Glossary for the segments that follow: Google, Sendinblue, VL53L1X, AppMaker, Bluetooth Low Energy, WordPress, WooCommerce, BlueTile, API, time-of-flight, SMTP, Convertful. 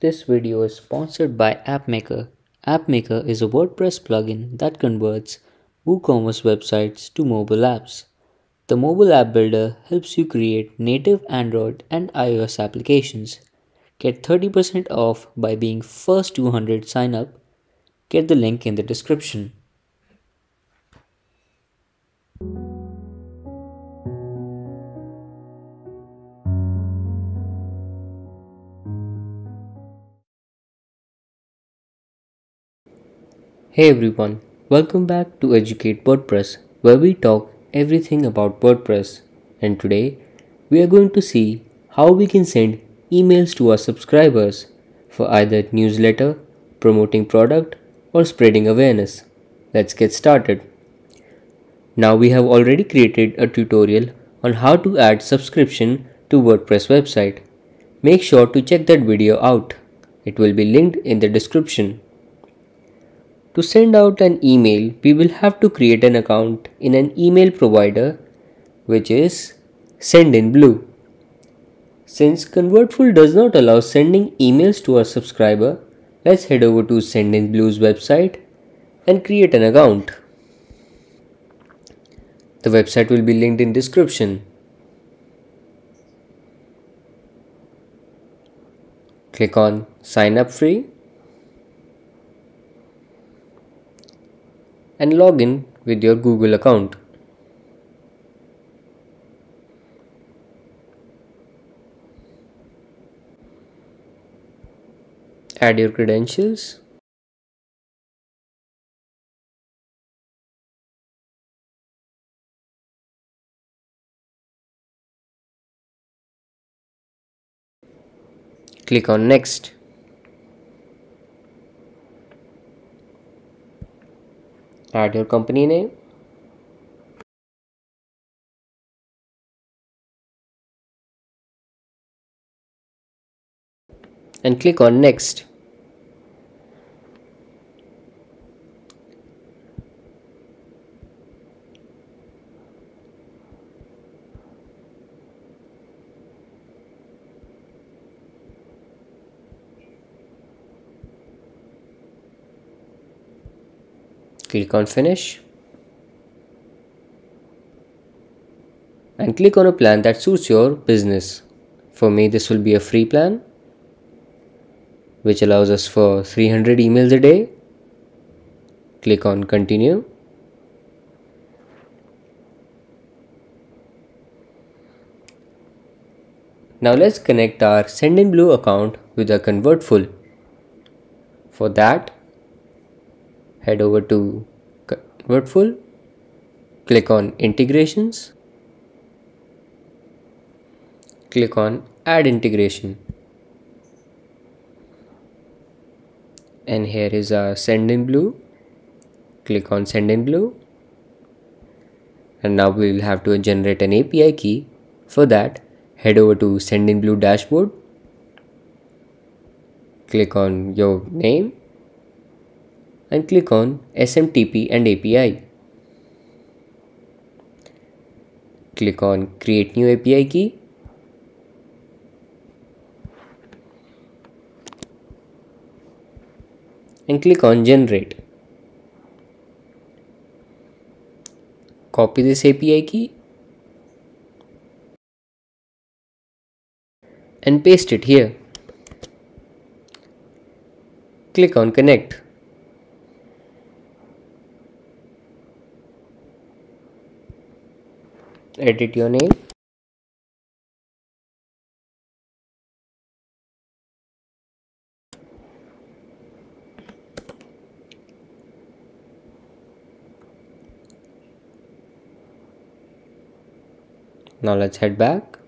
This video is sponsored by AppMaker. AppMaker is a WordPress plugin that converts WooCommerce websites to mobile apps. The mobile app builder helps you create native Android and iOS applications. Get 30% off by being first 200 sign up. Get the link in the description. Hey everyone, welcome back to Educate WordPress, where we talk everything about WordPress, and today we are going to see how we can send emails to our subscribers for either newsletter, promoting product, or spreading awareness. Let's get started. Now we have already created a tutorial on how to add subscription to WordPress website. Make sure to check that video out. It will be linked in the description. To send out an email, we will have to create an account in an email provider, which is Sendinblue. Since Convertful does not allow sending emails to our subscriber, let's head over to Sendinblue's website and create an account. The website will be linked in description. Click on Sign Up Free and log in with your Google account. Add your credentials. Click on Next. Add your company name. And click on Next. Click on Finish and click on a plan that suits your business. For me, this will be a free plan, which allows us for 300 emails a day. Click on Continue. Now let's connect our Sendinblue account with our Convertful. For that, head over to Convertful, click on Integrations, click on Add Integration, and here is our Sendinblue. Click on Sendinblue, and now we will have to generate an API key. For that, head over to Sendinblue dashboard, click on your name, and click on SMTP and API. Click on Create New API Key. And click on Generate. Copy this API key and paste it here. Click on Connect. Edit your name . Now let's head back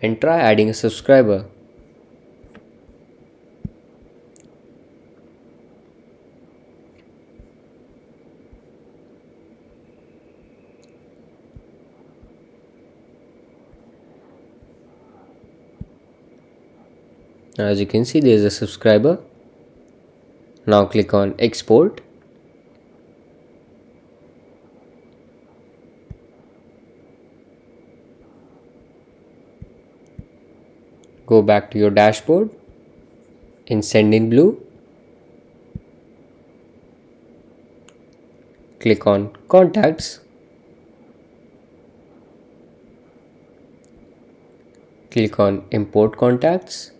and try adding a subscriber. Now, as you can see, there is a subscriber. Now click on Export. go back to your dashboard in Sendinblue, click on Contacts, click on Import Contacts.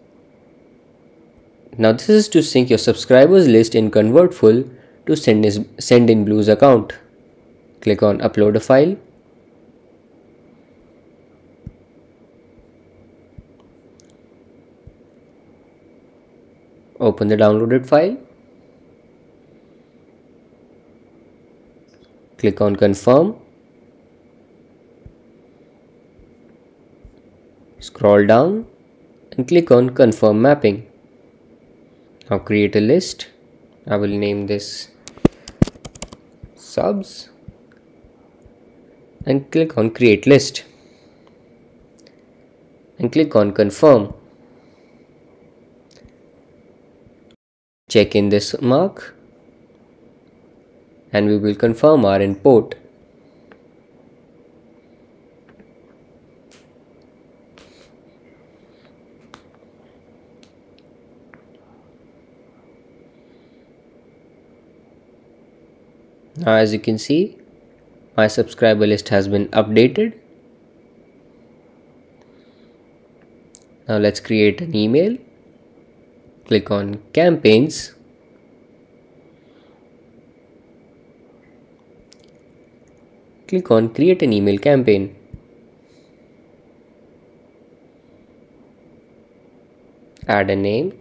Now this is to sync your subscribers list in Convertful to Sendinblue's account. Click on Upload a File. Open the downloaded file. Click on Confirm. Scroll down and click on Confirm Mapping. Now create a list. I will name this subs and click on Create List and click on Confirm. Check in this mark and we will confirm our import. Now as you can see, my subscriber list has been updated. Now let's create an email. Click on Campaigns. Click on Create an Email Campaign. Add a name.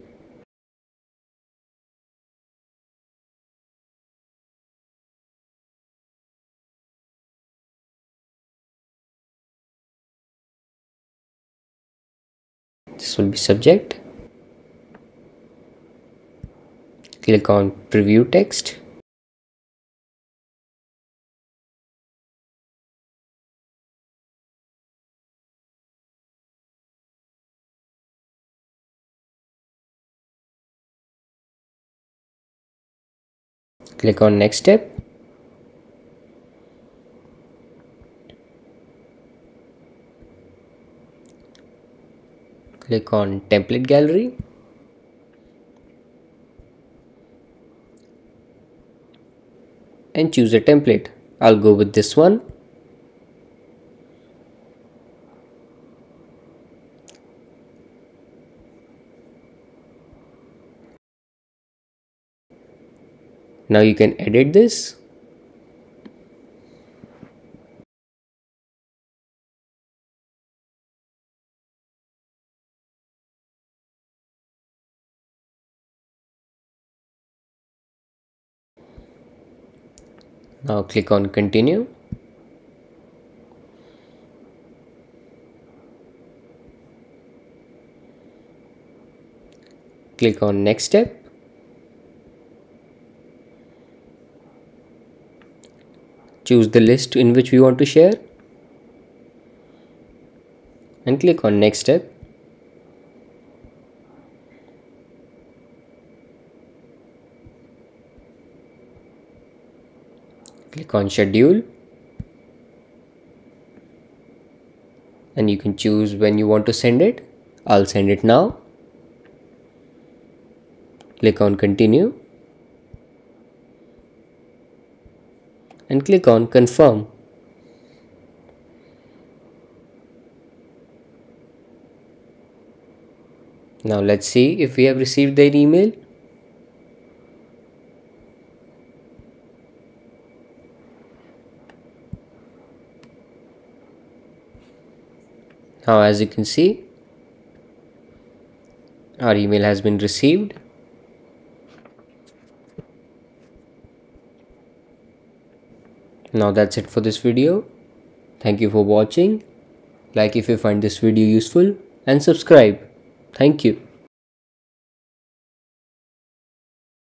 This will be subject. Click on Preview Text. Click on Next Step. Click on Template Gallery. And choose a template. I'll go with this one. Now you can edit this. Now click on Continue. Click on Next Step. Choose the list in which we want to share and click on Next Step. Click on Schedule and you can choose when you want to send it. I'll send it now. Click on Continue and click on Confirm. Now let's see if we have received their email. Now as you can see, our email has been received. Now that's it for this video. Thank you for watching. Like if you find this video useful and subscribe. Thank you.